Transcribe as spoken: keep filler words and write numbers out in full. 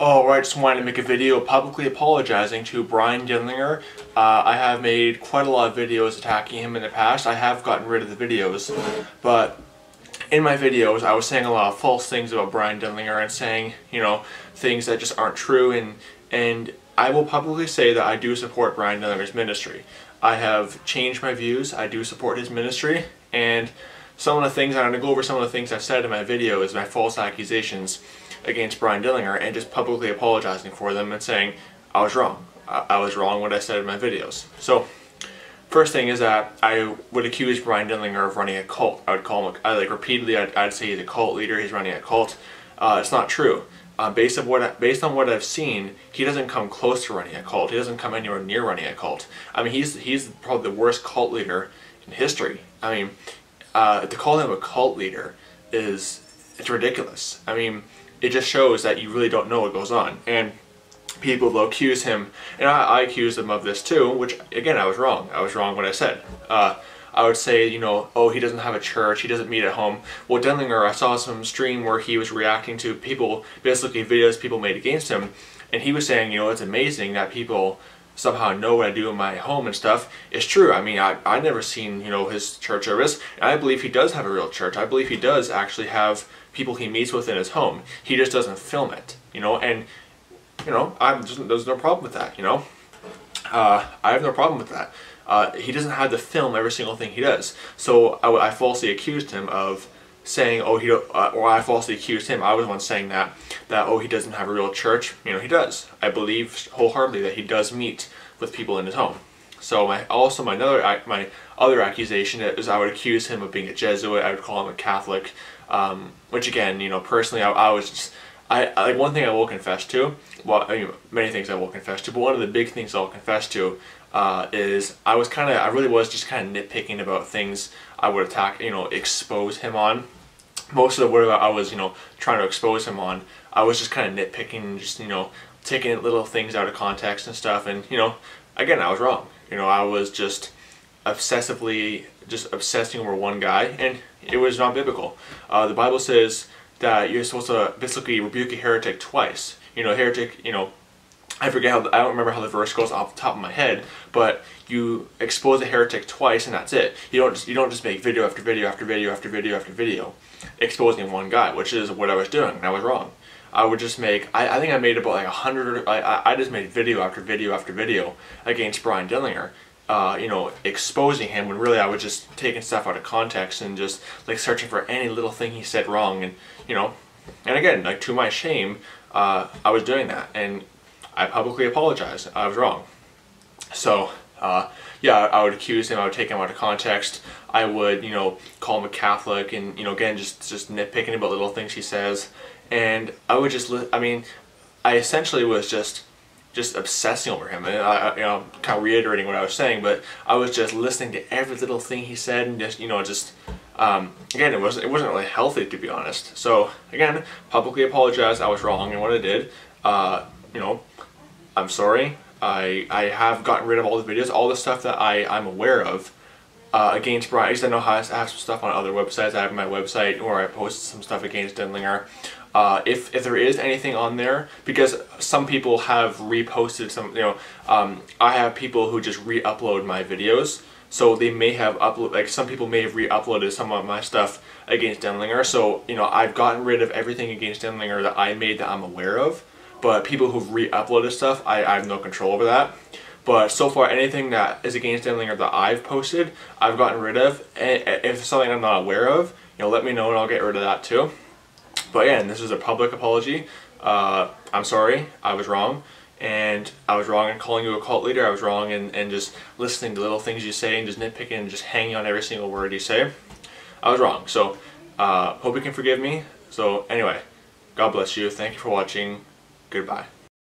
Alright, just wanted to make a video publicly apologizing to Bryan Denlinger. Uh, I have made quite a lot of videos attacking him in the past. I have gotten rid of the videos, but in my videos I was saying a lot of false things about Bryan Denlinger and saying, you know, things that just aren't true, and and I will publicly say that I do support Bryan Denlinger's ministry. I have changed my views. I do support his ministry, and some of the things, I'm going to go over some of the things I've said in my video is my false accusations against Bryan Denlinger and just publicly apologizing for them and saying I was wrong. I, I was wrong what I said in my videos. So first thing is that I would accuse Bryan Denlinger of running a cult. I would call him, I like repeatedly, I'd, I'd say he's a cult leader, he's running a cult. Uh, it's not true. Uh, based, on what I, based on what I've seen, he doesn't come close to running a cult. He doesn't come anywhere near running a cult. I mean, he's, he's probably the worst cult leader in history. I mean, uh, to call him a cult leader is, it's ridiculous. I mean, it just shows that you really don't know what goes on. And people will accuse him, and I, I accused him of this too, which, again, I was wrong. I was wrong when I said. Uh, I would say, you know, oh, he doesn't have a church, he doesn't meet at home. Well, Denlinger, I saw some stream where he was reacting to people, basically videos people made against him, and he was saying, you know, it's amazing that people somehow know what I do in my home and stuff. It's true. I mean, I, I've never seen, you know, his church service, and I believe he does have a real church. I believe he does actually have people he meets with in his home. He just doesn't film it, you know, and, you know, I'm just, there's no problem with that, you know. Uh, I have no problem with that. Uh, he doesn't have to film every single thing he does. So I, I falsely accused him of saying, oh, he, uh, or I falsely accused him, I was the one saying that, that, oh, he doesn't have a real church. You know, he does. I believe wholeheartedly that he does meet with people in his home. So my, also my other, my other accusation is I would accuse him of being a Jesuit, I would call him a Catholic, um, which again, you know, personally, I, I was just, I, I, like one thing I will confess to, well, I mean, many things I will confess to, but one of the big things I'll confess to uh, is I was kind of, I really was just kind of nitpicking about things I would attack, you know, expose him on. Most of the what I was, you know, trying to expose him on, I was just kind of nitpicking, just, you know, taking little things out of context and stuff, and, you know, again, I was wrong. You know, I was just obsessively, just obsessing over one guy, and it was not biblical. Uh, the Bible says that you're supposed to basically rebuke a heretic twice. You know, heretic, you know, I forget how, I don't remember how the verse goes off the top of my head, but you expose a heretic twice and that's it. You don't just, you don't just make video after video after video after video after video exposing one guy, which is what I was doing, and I was wrong. I would just make, I, I think I made about like a hundred, I, I just made video after video after video against Bryan Denlinger. Uh, you know, exposing him, when really I was just taking stuff out of context and just like searching for any little thing he said wrong, and you know, and again, like to my shame, uh, I was doing that, and I publicly apologized. I was wrong. So uh, yeah, I would accuse him. I would take him out of context. I would, you know, call him a Catholic, and you know, again, just just nitpicking about little things he says, and I would just, I mean, I essentially was just. just obsessing over him, and I, you know, kind of reiterating what I was saying, but I was just listening to every little thing he said, and just, you know, just um, again, it wasn't it wasn't really healthy, to be honest. So again, publicly apologize. I was wrong in what I did. Uh, you know, I'm sorry. I I have gotten rid of all the videos, all the stuff that I I'm aware of uh, against Bryan. I know how I have some stuff on other websites. I have my website where I posted some stuff against Denlinger. Uh, if, if there is anything on there, because some people have reposted some, you know, um, I have people who just re-upload my videos, so they may have upload, like some people may have re-uploaded some of my stuff against Denlinger, so, you know, I've gotten rid of everything against Denlinger that I made that I'm aware of, but people who've re-uploaded stuff, I, I have no control over that. But so far, anything that is against Denlinger that I've posted, I've gotten rid of, and if something I'm not aware of, you know, let me know and I'll get rid of that too. But again, this is a public apology. Uh, I'm sorry, I was wrong. And I was wrong in calling you a cult leader. I was wrong in, in just listening to little things you say and just nitpicking and just hanging on every single word you say. I was wrong. So, uh, hope you can forgive me. So, anyway, God bless you. Thank you for watching. Goodbye.